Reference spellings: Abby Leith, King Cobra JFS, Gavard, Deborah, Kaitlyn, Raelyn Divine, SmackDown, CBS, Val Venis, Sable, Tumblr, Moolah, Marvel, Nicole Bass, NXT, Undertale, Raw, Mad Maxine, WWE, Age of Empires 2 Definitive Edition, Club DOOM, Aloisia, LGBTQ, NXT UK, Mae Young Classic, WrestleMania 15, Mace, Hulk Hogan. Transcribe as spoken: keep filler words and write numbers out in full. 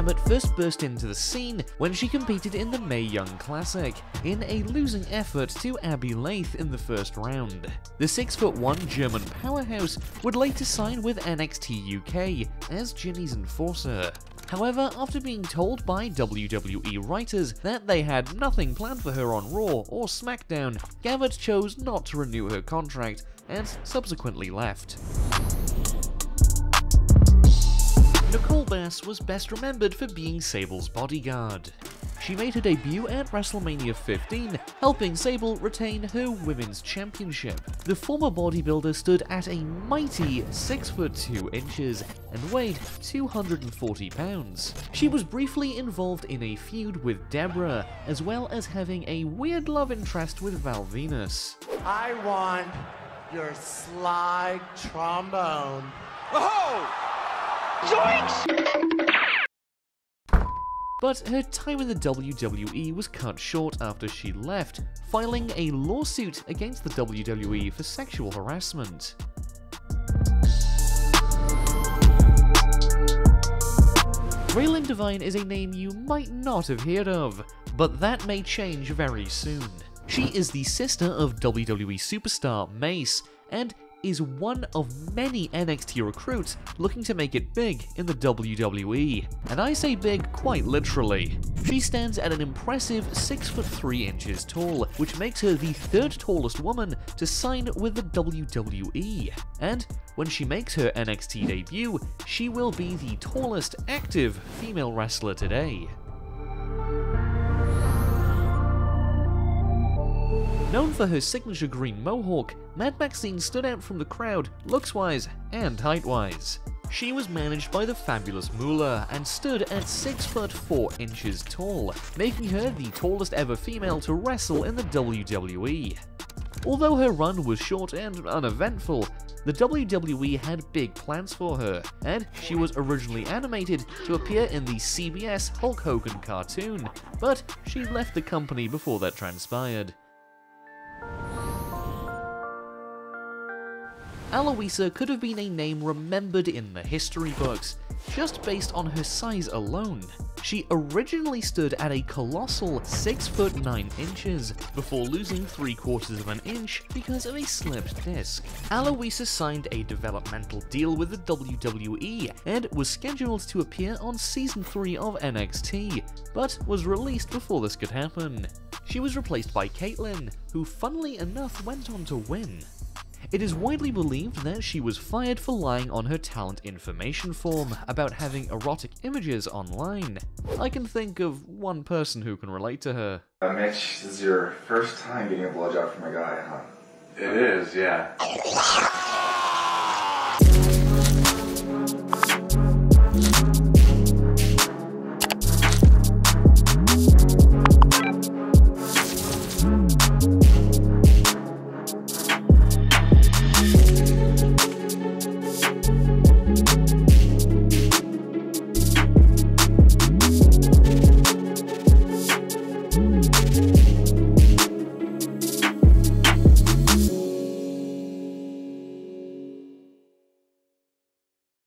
Emmett first burst into the scene when she competed in the Mae Young Classic, in a losing effort to Abby Leith in the first round. The six foot one German powerhouse would later sign with N X T U K as Ginny's enforcer. However, after being told by W W E writers that they had nothing planned for her on Raw or SmackDown, Gavard chose not to renew her contract and subsequently left. Nicole Bass was best remembered for being Sable's bodyguard. She made her debut at WrestleMania fifteen, helping Sable retain her women's championship. The former bodybuilder stood at a mighty six foot two inches and weighed two hundred forty pounds. She was briefly involved in a feud with Deborah, as well as having a weird love interest with Val Venis. I want your slide trombone. Oh! But her time in the W W E was cut short after she left, filing a lawsuit against the W W E for sexual harassment. Raelyn Divine is a name you might not have heard of, but that may change very soon. She is the sister of W W E superstar Mace, and is one of many N X T recruits looking to make it big in the W W E, and I say big quite literally. She stands at an impressive six foot three inches tall, which makes her the third tallest woman to sign with the W W E, and when she makes her N X T debut, she will be the tallest active female wrestler today. Known for her signature green mohawk, Mad Maxine stood out from the crowd looks-wise and height-wise. She was managed by the fabulous Moolah and stood at six foot four inches tall, making her the tallest ever female to wrestle in the W W E. Although her run was short and uneventful, the W W E had big plans for her, and she was originally animated to appear in the C B S Hulk Hogan cartoon, but she left the company before that transpired. Aloisia could have been a name remembered in the history books, just based on her size alone. She originally stood at a colossal six foot nine inches, before losing three quarters of an inch because of a slipped disc. Aloisia signed a developmental deal with the W W E and was scheduled to appear on season three of N X T, but was released before this could happen. She was replaced by Kaitlyn, who funnily enough went on to win. It is widely believed that she was fired for lying on her talent information form about having erotic images online. I can think of one person who can relate to her. Uh, Mitch, this is your first time getting a blowjob from a guy, huh? It is, yeah.